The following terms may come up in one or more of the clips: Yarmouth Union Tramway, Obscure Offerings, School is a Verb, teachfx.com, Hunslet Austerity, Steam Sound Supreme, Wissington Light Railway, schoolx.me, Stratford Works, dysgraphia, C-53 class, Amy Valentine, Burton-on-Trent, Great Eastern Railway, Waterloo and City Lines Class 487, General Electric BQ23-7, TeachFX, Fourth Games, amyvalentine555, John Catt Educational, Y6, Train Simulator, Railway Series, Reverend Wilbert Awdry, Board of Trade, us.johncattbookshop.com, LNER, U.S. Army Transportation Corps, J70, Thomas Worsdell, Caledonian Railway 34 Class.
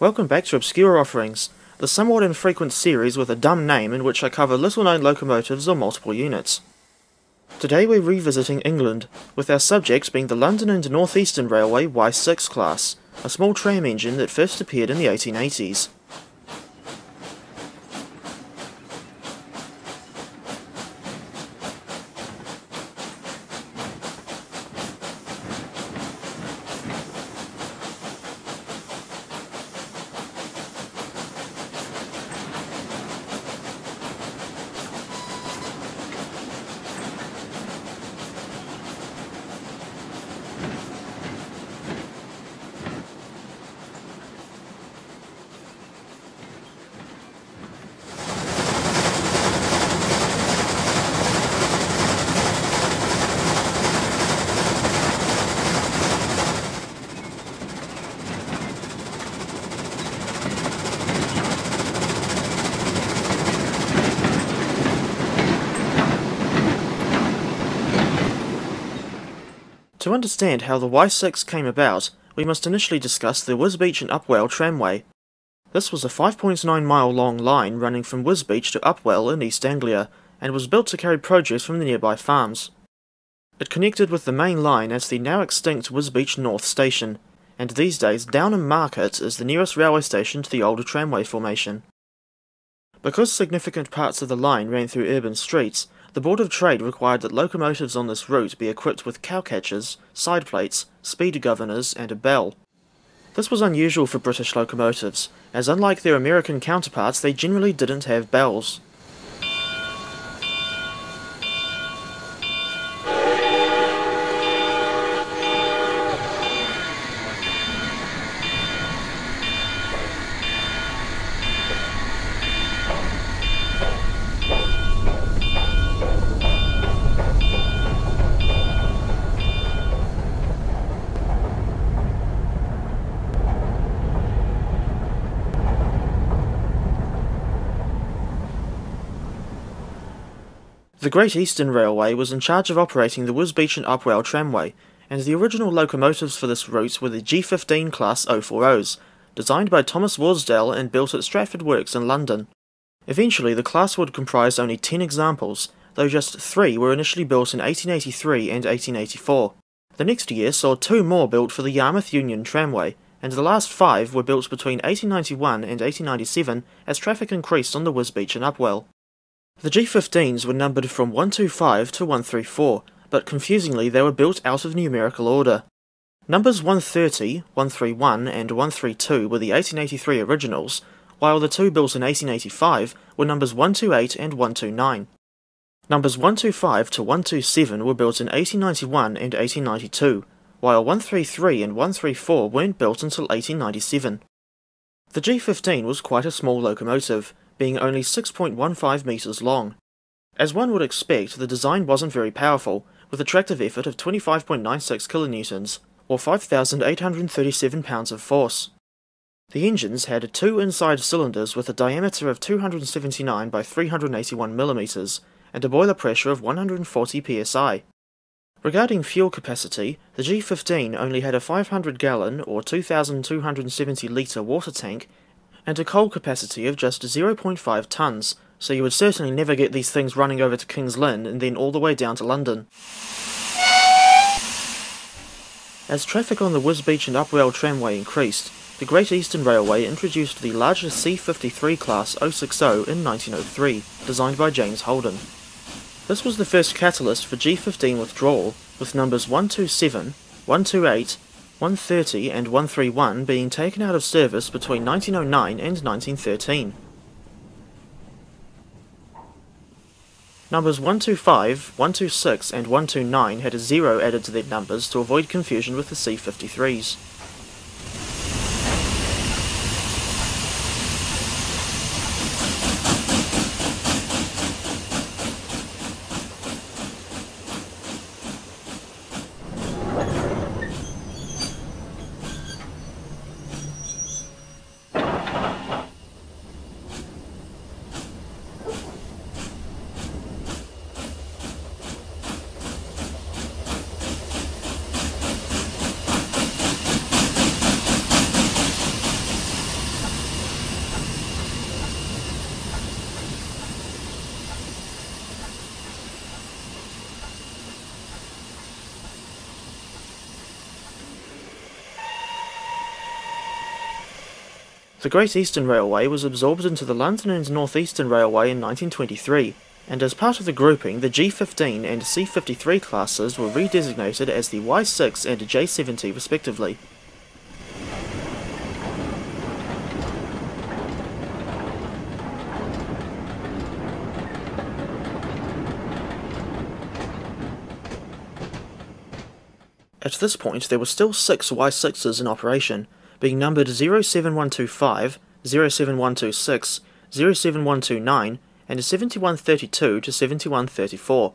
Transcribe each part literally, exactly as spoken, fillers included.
Welcome back to Obscure Offerings, the somewhat infrequent series with a dumb name in which I cover little-known locomotives or multiple units. Today we're revisiting England, with our subjects being the London and North Eastern Railway Y six class, a small tram engine that first appeared in the eighteen eighties. To understand how the Y six came about, we must initially discuss the Wisbech and Upwell Tramway. This was a five point nine mile long line running from Wisbech to Upwell in East Anglia, and was built to carry produce from the nearby farms. It connected with the main line at the now extinct Wisbech North Station, and these days Downham Market is the nearest railway station to the older tramway formation. Because significant parts of the line ran through urban streets, the Board of Trade required that locomotives on this route be equipped with cowcatchers, side plates, speed governors, and a bell. This was unusual for British locomotives, as unlike their American counterparts, they generally didn't have bells. The Great Eastern Railway was in charge of operating the Wisbech and Upwell Tramway, and the original locomotives for this route were the J fifteen class oh forties, designed by Thomas Worsdell and built at Stratford Works in London. Eventually the class would comprise only ten examples, though just three were initially built in eighteen eighty-three and eighteen eighty-four. The next year saw two more built for the Yarmouth Union Tramway, and the last five were built between eighteen ninety-one and eighteen ninety-seven as traffic increased on the Wisbech and Upwell. The J fifteens were numbered from one two five to one three four, but confusingly they were built out of numerical order. Numbers one thirty, one thirty-one and one thirty-two were the eighteen eighty-three originals, while the two built in eighteen eighty-five were numbers one twenty-eight and one twenty-nine. Numbers one twenty-five to one twenty-seven were built in eighteen ninety-one and eighteen ninety-two, while one thirty-three and one thirty-four weren't built until eighteen ninety-seven. The J fifteen was quite a small locomotive, being only six point one five metres long. As one would expect, the design wasn't very powerful, with a tractive effort of twenty-five point nine six kilonewtons, or five thousand eight hundred thirty-seven pounds of force. The engines had two inside cylinders with a diameter of two hundred seventy-nine by three hundred eighty-one millimetres, and a boiler pressure of one hundred forty P S I. Regarding fuel capacity, the J fifteen only had a five hundred gallon, or two thousand two hundred seventy litre water tank, and a coal capacity of just zero point five tonnes, so you would certainly never get these things running over to King's Lynn and then all the way down to London. As traffic on the Wisbech and Upwell Tramway increased, the Great Eastern Railway introduced the larger C fifty-three class oh sixty in nineteen oh three, designed by James Holden. This was the first catalyst for J fifteen withdrawal, with numbers one twenty-seven, one twenty-eight, one thirty and one thirty-one being taken out of service between nineteen oh nine and nineteen thirteen. Numbers one twenty-five, one twenty-six and one twenty-nine had a zero added to their numbers to avoid confusion with the C fifty-threes. The Great Eastern Railway was absorbed into the London and North Eastern Railway in nineteen twenty-three, and as part of the grouping, the J fifteen and C fifty-three classes were redesignated as the Y six and J seventy respectively. At this point, there were still six Y sixes in operation, being numbered zero seven one two five, zero seven one two six, zero seven one two nine, and seventy-one thirty-two to seventy-one thirty-four.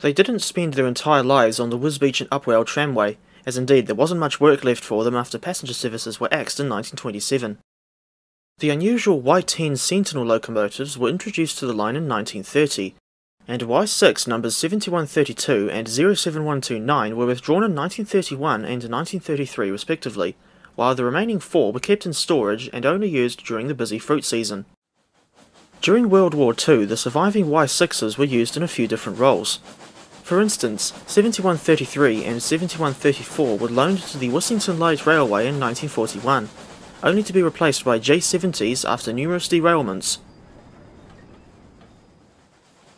They didn't spend their entire lives on the Wisbech and Upwell Tramway, as indeed there wasn't much work left for them after passenger services were axed in nineteen twenty-seven. The unusual Y ten Sentinel locomotives were introduced to the line in nineteen thirty, and Y six numbers seventy-one thirty-two and zero seven one two nine were withdrawn in nineteen thirty-one and nineteen thirty-three respectively, while the remaining four were kept in storage and only used during the busy fruit season. During World War Two, the surviving Y sixes were used in a few different roles. For instance, seventy-one thirty-three and seventy-one thirty-four were loaned to the Wissington Light Railway in nineteen forty-one, only to be replaced by J seventies after numerous derailments.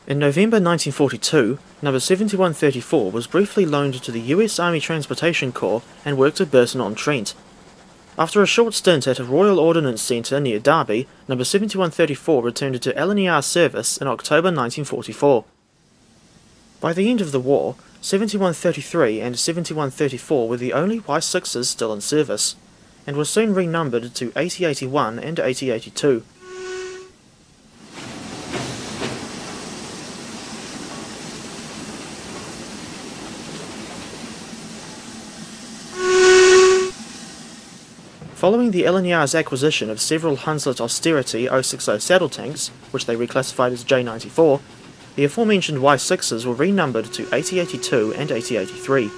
In November nineteen forty-two, number seventy-one thirty-four was briefly loaned to the U S Army Transportation Corps and worked at Burton-on-Trent. After a short stint at a Royal Ordnance Centre near Derby, number seventy-one thirty-four returned to L N E R service in October nineteen forty-four. By the end of the war, seventy-one thirty-three and seventy-one thirty-four were the only Y sixes still in service, and were soon renumbered to eighty eighty-one and eighty eighty-two. Following the L N E R's acquisition of several Hunslet Austerity oh six oh saddle tanks, which they reclassified as J ninety-four, the aforementioned Y sixes were renumbered to eighty eighty-two and eighty eighty-three.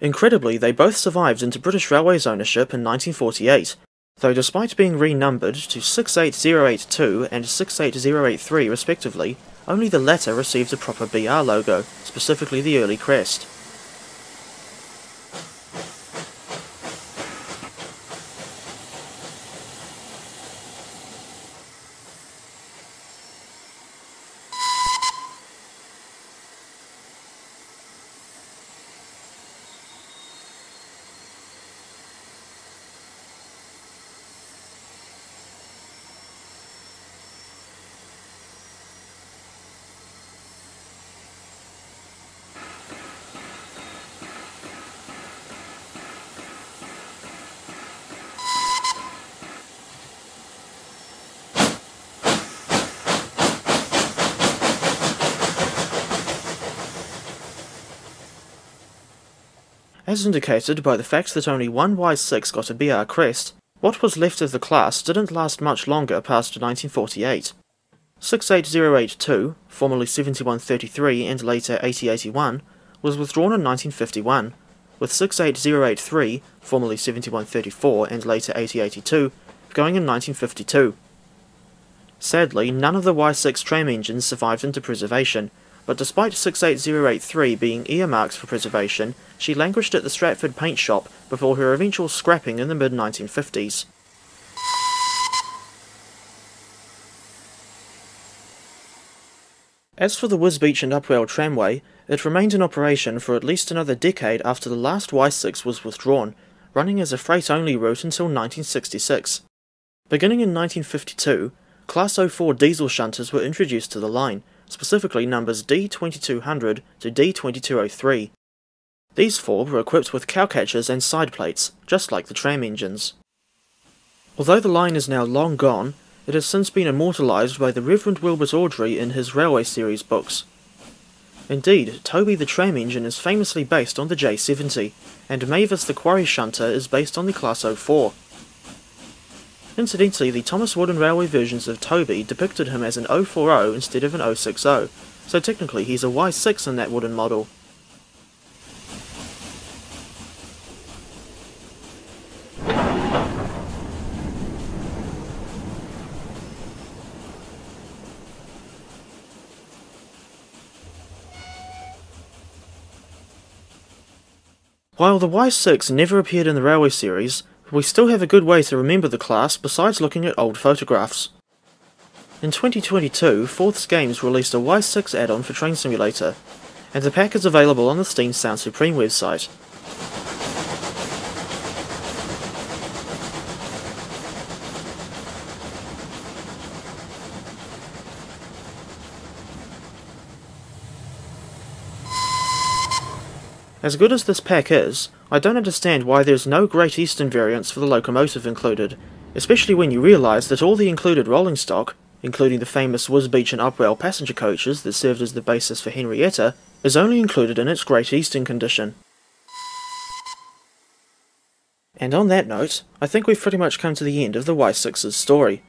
Incredibly, they both survived into British Railways ownership in nineteen forty-eight, though despite being renumbered to six eight zero eight two and six eight zero eight three respectively, only the latter received a proper B R logo, specifically the early crest. As indicated by the fact that only one Y six got a B R crest, what was left of the class didn't last much longer past nineteen forty-eight. six eight zero eight two, formerly seventy-one thirty-three and later eighty eighty-one, was withdrawn in nineteen fifty-one, with six eight zero eight three, formerly seventy-one thirty-four and later eighty eighty-two, going in nineteen fifty-two. Sadly, none of the Y six tram engines survived into preservation, but despite six eight zero eight three being earmarked for preservation, she languished at the Stratford paint shop before her eventual scrapping in the mid nineteen fifties. As for the Wisbech and Upwell Tramway, it remained in operation for at least another decade after the last Y six was withdrawn, running as a freight-only route until nineteen sixty-six. Beginning in nineteen fifty-two, Class oh four diesel shunters were introduced to the line, specifically numbers D twenty-two hundred to D twenty-two oh three. These four were equipped with cowcatchers and side plates, just like the tram engines. Although the line is now long gone, it has since been immortalised by the Reverend Wilbert Awdry in his Railway Series books. Indeed, Toby the tram engine is famously based on the J seventy, and Mavis the quarry shunter is based on the Class oh four. Incidentally, the Thomas Wooden Railway versions of Toby depicted him as an oh four oh instead of an oh six oh, so technically he's a Y six in that Wooden model. While the Y six never appeared in the Railway Series, we still have a good way to remember the class besides looking at old photographs. In twenty twenty-two, Fourth Games released a Y six add-on for Train Simulator, and the pack is available on the Steam Sound Supreme website. As good as this pack is, I don't understand why there's no Great Eastern variants for the locomotive included, especially when you realise that all the included rolling stock, including the famous Wisbech and Upwell passenger coaches that served as the basis for Henrietta, is only included in its Great Eastern condition. And on that note, I think we've pretty much come to the end of the Y six's story.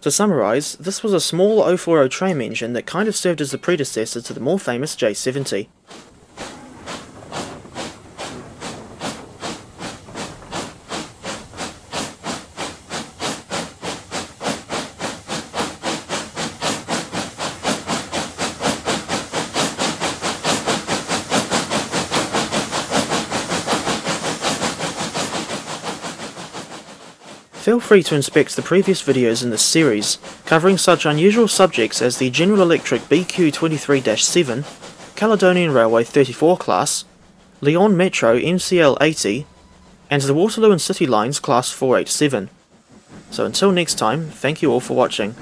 To summarise, this was a small oh four oh tram engine that kind of served as the predecessor to the more famous J seventy. Feel free to inspect the previous videos in this series, covering such unusual subjects as the General Electric B Q twenty-three dash seven, Caledonian Railway thirty-four class, Lyon Metro M C L eighty, and the Waterloo and City Lines Class four eighty-seven. So until next time, thank you all for watching.